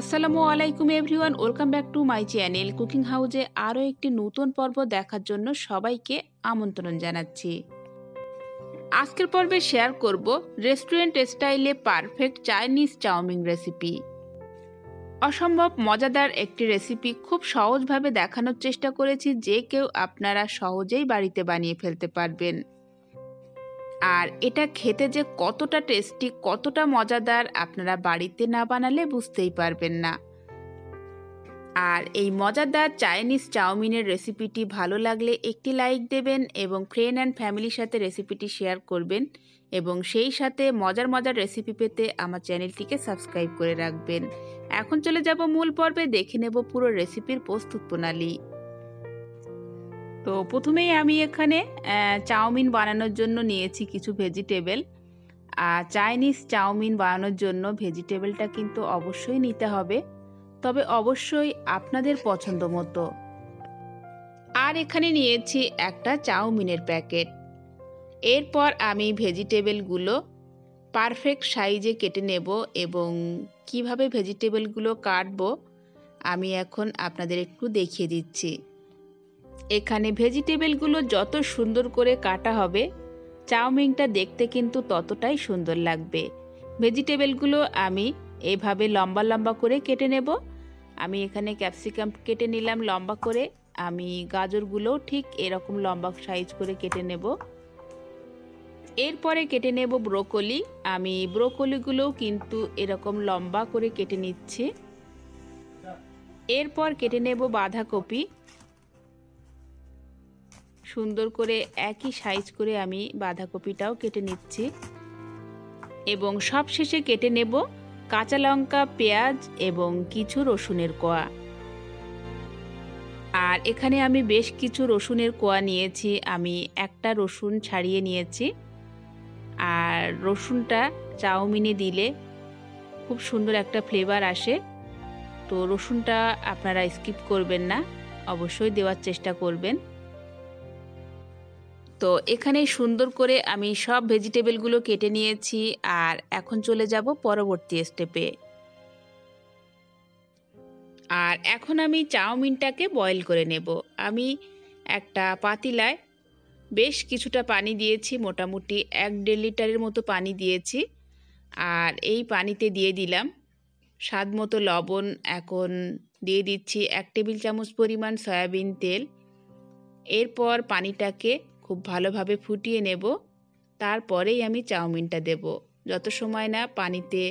আসসালামু আলাইকুম everyone, welcome back to my channel. Cooking হাউজে আরও একটি নতুন পর্ব দেখার জন্য সবাইকে আমন্ত্রণ জানাচ্ছি। আজকের পর্বে শেয়ার করব রেস্টুরেন্ট স্টাইলে পারফেক্ট চাইনিজ চাউমিন রেসিপি। অসম্ভব মজাদার একটি রেসিপি খুব সহজভাবে দেখানোর চেষ্টা করেছি, যে কেউ আপনারা সহজেই বাড়িতে বানিয়ে ফেলতে পারবেন। আর এটা খেতে যে কতটা টেস্টি, কতটা মজাদার আপনারা বাড়িতে না বানালে বুঝতেই পারবেন না। আর এই মজাদার চাইনিজ চাউমিনের রেসিপিটি ভালো লাগলে একটি লাইক দেবেন এবং ফ্রেন্ড অ্যান্ড ফ্যামিলির সাথে রেসিপিটি শেয়ার করবেন, এবং সেই সাথে মজার মজার রেসিপি পেতে আমার চ্যানেলটিকে সাবস্ক্রাইব করে রাখবেন। এখন চলে যাব মূল পর্বে, দেখে নেব পুরো রেসিপির প্রস্তুত প্রণালী। তো প্রথমেই আমি এখানে চাউমিন বানানোর জন্য নিয়েছি কিছু ভেজিটেবল। আর চাইনিজ চাউমিন বানানোর জন্য ভেজিটেবলটা কিন্তু অবশ্যই নিতে হবে, তবে অবশ্যই আপনাদের পছন্দ মতো। আর এখানে নিয়েছি একটা চাউমিনের প্যাকেট। এরপর আমি ভেজিটেবলগুলো পারফেক্ট সাইজে কেটে নেব, এবং কিভাবে ভেজিটেবলগুলো কাটবো আমি এখন আপনাদের একটু দেখিয়ে দিচ্ছি। এখানে ভেজিটেবলগুলো যত সুন্দর করে কাটা হবে, চাউমিনটা দেখতে কিন্তু ততটাই সুন্দর লাগবে। ভেজিটেবলগুলো আমি এইভাবে লম্বা লম্বা করে কেটে নেব। আমি এখানে ক্যাপসিকাম কেটে নিলাম লম্বা করে। আমি গাজরগুলোও ঠিক এরকম লম্বা সাইজ করে কেটে নেব। এরপরে কেটে নেব ব্রোকলি। আমি ব্রোকলিগুলোও কিন্তু এরকম লম্বা করে কেটে নিচ্ছি। এরপর কেটে নেব বাঁধাকপি। সুন্দর করে একই সাইজ করে আমি বাঁধাকপিটাও কেটে নিচ্ছি। এবং সবশেষে কেটে নেব কাঁচা লঙ্কা, পেঁয়াজ এবং কিছু রসুনের কোয়া। আর এখানে আমি বেশ কিছু রসুনের কোয়া নিয়েছি। আমি একটা রসুন ছাড়িয়ে নিয়েছি। আর রসুনটা চাউমিনে দিলে খুব সুন্দর একটা ফ্লেভার আসে, তো রসুনটা আপনারা স্কিপ করবেন না, অবশ্যই দেওয়ার চেষ্টা করবেন। তো এখানে সুন্দর করে আমি সব ভেজিটেবলগুলো কেটে নিয়েছি। আর এখন চলে যাব পরবর্তী স্টেপে। আর এখন আমি চাউমিনটাকে বয়েল করে নেব। আমি একটা পাতিলায় বেশ কিছুটা পানি দিয়েছি, মোটামুটি 1-1.5 লিটারের মতো পানি দিয়েছি। আর এই পানিতে দিয়ে দিলাম স্বাদ মতো লবণ। এখন দিয়ে দিচ্ছি 1 টেবিল চামচ পরিমাণ সয়াবিন তেল। এরপর পানিটাকে খুব ভালোভাবে ফুটিয়ে নেব, তারপরেই আমি চাউমিনটা দেব। যত সময় না পানিতে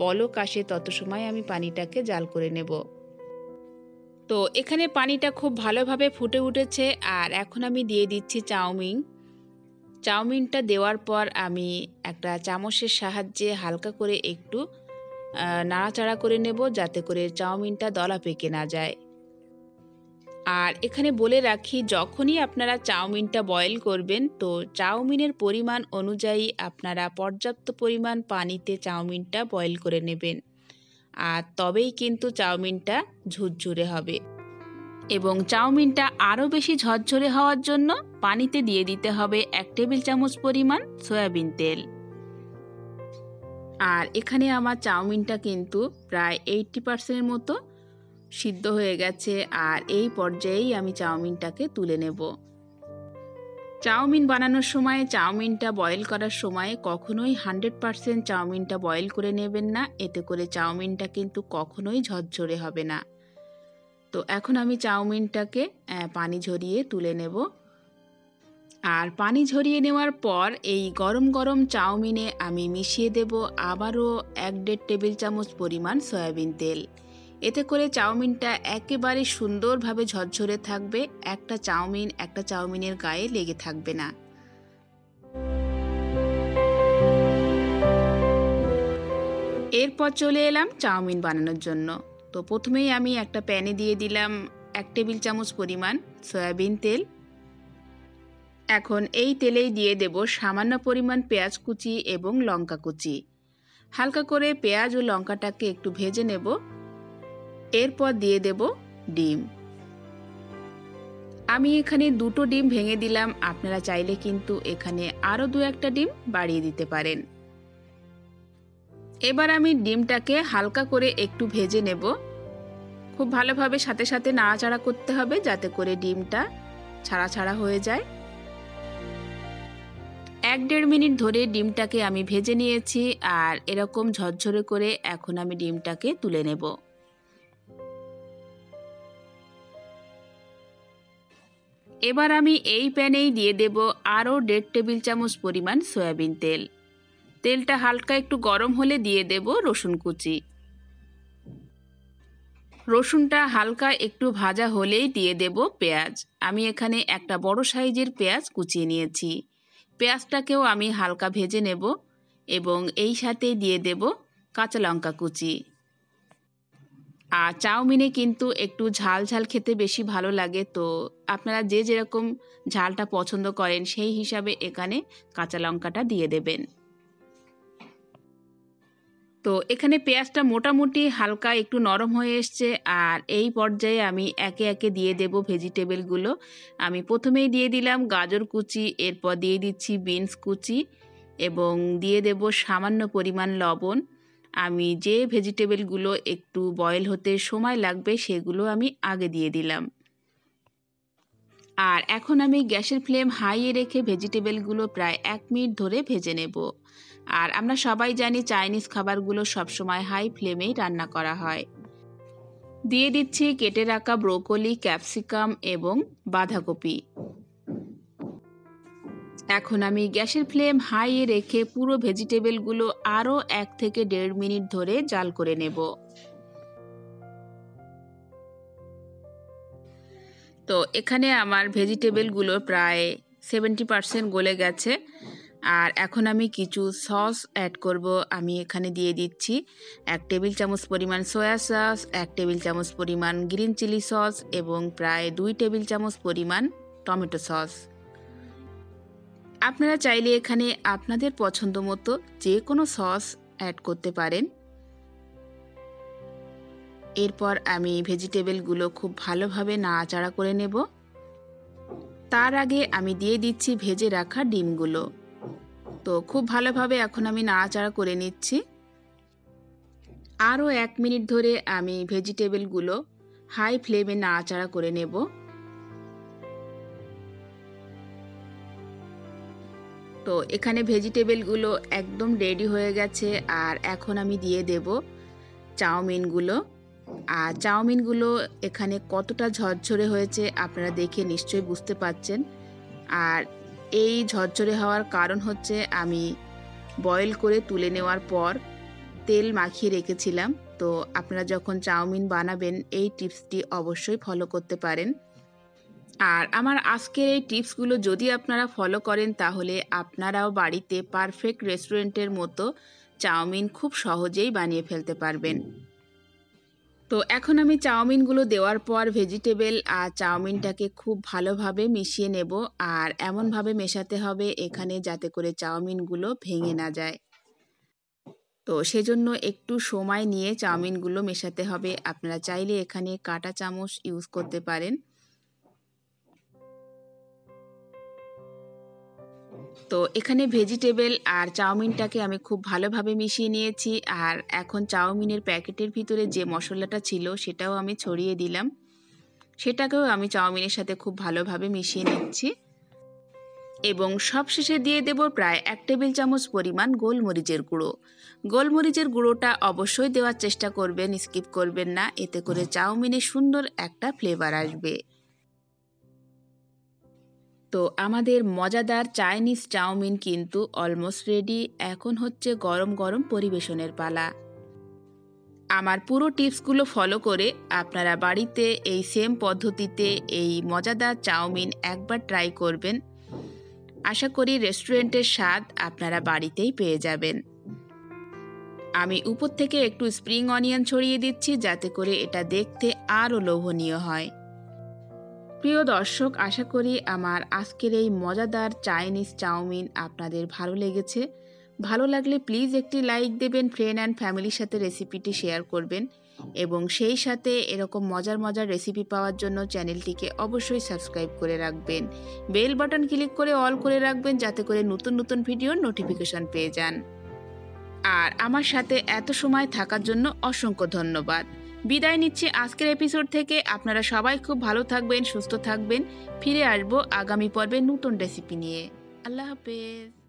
বলক আসে, তত সময় আমি পানিটাকে জাল করে নেব। তো এখানে পানিটা খুব ভালোভাবে ফুটে উঠেছে। আর এখন আমি দিয়ে দিচ্ছি চাউমিন। চাউমিনটা দেওয়ার পর আমি একটা চামচের সাহায্যে হালকা করে একটু নাড়াচাড়া করে নেব, যাতে করে চাউমিনটা দলা পেকে না যায়। আর এখানে বলে রাখি, যখনই আপনারা চাউমিনটা বয়েল করবেন, তো চাউমিনের পরিমাণ অনুযায়ী আপনারা পর্যাপ্ত পরিমাণ পানিতে চাউমিনটা বয়েল করে নেবেন। আর তবেই কিন্তু চাউমিনটা ঝুরঝুরে হবে। এবং চাউমিনটা আরও বেশি ঝরঝরে হওয়ার জন্য পানিতে দিয়ে দিতে হবে 1 টেবিল চামচ পরিমাণ সয়াবিন তেল। আর এখানে আমার চাউমিনটা কিন্তু প্রায় 80% মতো সিদ্ধ হয়ে গেছে। আর এই পর্যায়েই আমি চাউমিনটাকে তুলে নেব। চাউমিন বানানোর সময়, চাউমিনটা বয়েল করার সময় কখনোই 100% চাউমিনটা বয়েল করে নেবেন না, এতে করে চাউমিনটা কিন্তু কখনোই ঝরঝরে হবে না। তো এখন আমি চাউমিনটাকে পানি ঝরিয়ে তুলে নেব। আর পানি ঝরিয়ে নেওয়ার পর এই গরম গরম চাউমিনে আমি মিশিয়ে দেব আবারও 1-1.5 টেবিল চামচ পরিমাণ সয়াবিন তেল। এতে করে চাউমিনটা একেবারে সুন্দরভাবে ঝরঝরে থাকবে, একটা চাউমিন একটা চাউমিনের গায়ে লেগে থাকবে না। এরপর চলে এলাম চাউমিন বানানোর জন্য। তো প্রথমেই আমি একটা প্যানে দিয়ে দিলাম 1 টেবিল চামচ পরিমাণ সয়াবিন তেল। এখন এই তেলেই দিয়ে দেব সামান্য পরিমাণ পেঁয়াজ কুচি এবং লঙ্কা কুচি। হালকা করে পেঁয়াজ ও লঙ্কাটাকে একটু ভেজে নেব। এরপর দিয়ে দেব ডিম। আমি এখানে 2টো ডিম ভেঙে দিলাম, আপনারা চাইলে কিন্তু এখানে আরও 2-1টা ডিম বাড়িয়ে দিতে পারেন। এবার আমি ডিমটাকে হালকা করে একটু ভেজে নেব। খুব ভালোভাবে সাথে সাথে নাড়াচাড়া করতে হবে যাতে করে ডিমটা ছাড়া ছাড়া হয়ে যায়। ১-১.৫ মিনিট ধরে ডিমটাকে আমি ভেজে নিয়েছি আর এরকম ঝরঝরে করে এখন আমি ডিমটাকে তুলে নেব। এবার আমি এই প্যানেই দিয়ে দেব আরও ১.৫ টেবিল চামচ পরিমাণ সয়াবিন তেল। তেলটা হালকা একটু গরম হলে দিয়ে দেব রসুন কুচি। রসুনটা হালকা একটু ভাজা হলেই দিয়ে দেব পেঁয়াজ। আমি এখানে একটা বড় সাইজের পেঁয়াজ কুচিয়ে নিয়েছি। পেঁয়াজটাকেও আমি হালকা ভেজে নেব এবং এই সাথে দিয়ে দেব কাঁচা লঙ্কা কুচি। আর চাউমিনে কিন্তু একটু ঝাল ঝাল খেতে বেশি ভালো লাগে, তো আপনারা যে যেরকম ঝালটা পছন্দ করেন সেই হিসাবে এখানে কাঁচা লঙ্কাটা দিয়ে দেবেন। তো এখানে পেঁয়াজটা মোটামুটি হালকা একটু নরম হয়ে এসছে আর এই পর্যায়ে আমি একে একে দিয়ে দেব ভেজিটেবলগুলো। আমি প্রথমেই দিয়ে দিলাম গাজর কুচি, এরপর দিয়ে দিচ্ছি বিনস কুচি এবং দিয়ে দেব সামান্য পরিমাণ লবণ। আমি যে ভেজিটেবলগুলো একটু বয়েল হতে সময় লাগবে সেগুলো আমি আগে দিয়ে দিলাম। আর এখন আমি গ্যাসের ফ্লেম হাইয়ে রেখে ভেজিটেবলগুলো প্রায় ১ মিনিট ধরে ভেজে নেব। আর আমরা সবাই জানি চাইনিজ খাবারগুলো সবসময় হাই ফ্লেমেই রান্না করা হয়। দিয়ে দিচ্ছি কেটে রাখা ব্রোকলি, ক্যাপসিকাম এবং বাঁধাকপি। এখন আমি গ্যাসের ফ্লেম হাইয়ে রেখে পুরো ভেজিটেবলগুলো আরও ১-১.৫ মিনিট ধরে জাল করে নেব। তো এখানে আমার ভেজিটেবলগুলো প্রায় 70% গলে গেছে। আর এখন আমি কিছু সস অ্যাড করব। আমি এখানে দিয়ে দিচ্ছি 1 টেবিল চামচ পরিমাণ সয়া সস, 1 টেবিল চামচ পরিমাণ গ্রিন চিলি সস এবং প্রায় 2 টেবিল চামচ পরিমাণ টমেটো সস। আপনারা চাইলে এখানে আপনাদের পছন্দ মতো যে কোনো সস অ্যাড করতে পারেন। এরপর আমি ভেজিটেবলগুলো খুব ভালোভাবে নাড়াচাড়া করে নেব। তার আগে আমি দিয়ে দিচ্ছি ভেজে রাখা ডিমগুলো। তো খুব ভালোভাবে এখন আমি নাড়াচাড়া করে নিচ্ছি। আরও ১ মিনিট ধরে আমি ভেজিটেবলগুলো হাই ফ্লেমে নাড়াচাড়া করে নেব। তো এখানে ভেজিটেবলগুলো একদম রেডি হয়ে গেছে। আর এখন আমি দিয়ে দেব চাউমিনগুলো। আর চাউমিনগুলো এখানে কতটা ঝরঝরে হয়েছে আপনারা দেখে নিশ্চয়ই বুঝতে পারছেন। আর এই ঝরঝরে হওয়ার কারণ হচ্ছে আমি বয়েল করে তুলে নেওয়ার পর তেল মাখিয়ে রেখেছিলাম। তো আপনারা যখন চাউমিন বানাবেন এই টিপসটি অবশ্যই ফলো করতে পারেন। আর আমার আজকের এই টিপসগুলো যদি আপনারা ফলো করেন তাহলে আপনারাও বাড়িতে পারফেক্ট রেস্টুরেন্টের মতো চাউমিন খুব সহজেই বানিয়ে ফেলতে পারবেন। তো এখন আমি চাউমিনগুলো দেওয়ার পর ভেজিটেবল আর চাউমিনটাকে খুব ভালোভাবে মিশিয়ে নেব। আর এমনভাবে মেশাতে হবে এখানে যাতে করে চাউমিনগুলো ভেঙে না যায়। তো সেজন্য একটু সময় নিয়ে চাউমিনগুলো মেশাতে হবে। আপনারা চাইলে এখানে কাঁটা চামচ ইউজ করতে পারেন। তো এখানে ভেজিটেবল আর চাউমিনটাকে আমি খুব ভালোভাবে মিশিয়ে নিয়েছি। আর এখন চাউমিনের প্যাকেটের ভিতরে যে মশলাটা ছিল সেটাও আমি ছড়িয়ে দিলাম। সেটাকেও আমি চাউমিনের সাথে খুব ভালোভাবে মিশিয়ে নিচ্ছি। এবং সবশেষে দিয়ে দেব প্রায় 1 টেবিল চামচ পরিমাণ গোলমরিচের গুঁড়ো। গোলমরিচের গুঁড়োটা অবশ্যই দেওয়ার চেষ্টা করবেন, স্কিপ করবেন না। এতে করে চাউমিনে সুন্দর একটা ফ্লেভার আসবে। তো আমাদের মজাদার চাইনিজ চাউমিন কিন্তু অলমোস্ট রেডি। এখন হচ্ছে গরম গরম পরিবেশনের পালা। আমার পুরো টিপসগুলো ফলো করে আপনারা বাড়িতে এই সেম পদ্ধতিতে এই মজাদার চাউমিন একবার ট্রাই করবেন। আশা করি রেস্টুরেন্টের স্বাদ আপনারা বাড়িতেই পেয়ে যাবেন। আমি উপর থেকে একটু স্প্রিং অনিয়ন ছড়িয়ে দিচ্ছি যাতে করে এটা দেখতে আরও লোভনীয় হয়। প্রিয় দর্শক, আশা করি আমার আজকের এই মজাদার চাইনিজ চাউমিন আপনাদের ভালো লেগেছে। ভালো লাগলে প্লিজ একটি লাইক দেবেন, ফ্রেন্ড অ্যান্ড ফ্যামিলির সাথে রেসিপিটি শেয়ার করবেন এবং সেই সাথে এরকম মজার মজার রেসিপি পাওয়ার জন্য চ্যানেলটিকে অবশ্যই সাবস্ক্রাইব করে রাখবেন। বেল বাটন ক্লিক করে অল করে রাখবেন যাতে করে নতুন নতুন ভিডিওর নোটিফিকেশন পেয়ে যান। আর আমার সাথে এত সময় থাকার জন্য অসংখ্য ধন্যবাদ। বিদায় নিচ্ছি আজকের এপিসোড থেকে। আপনারা সবাই খুব ভালো থাকবেন, সুস্থ থাকবেন। ফিরে আসবো আগামী পর্বে নতুন রেসিপি নিয়ে। আল্লাহ হাফেজ।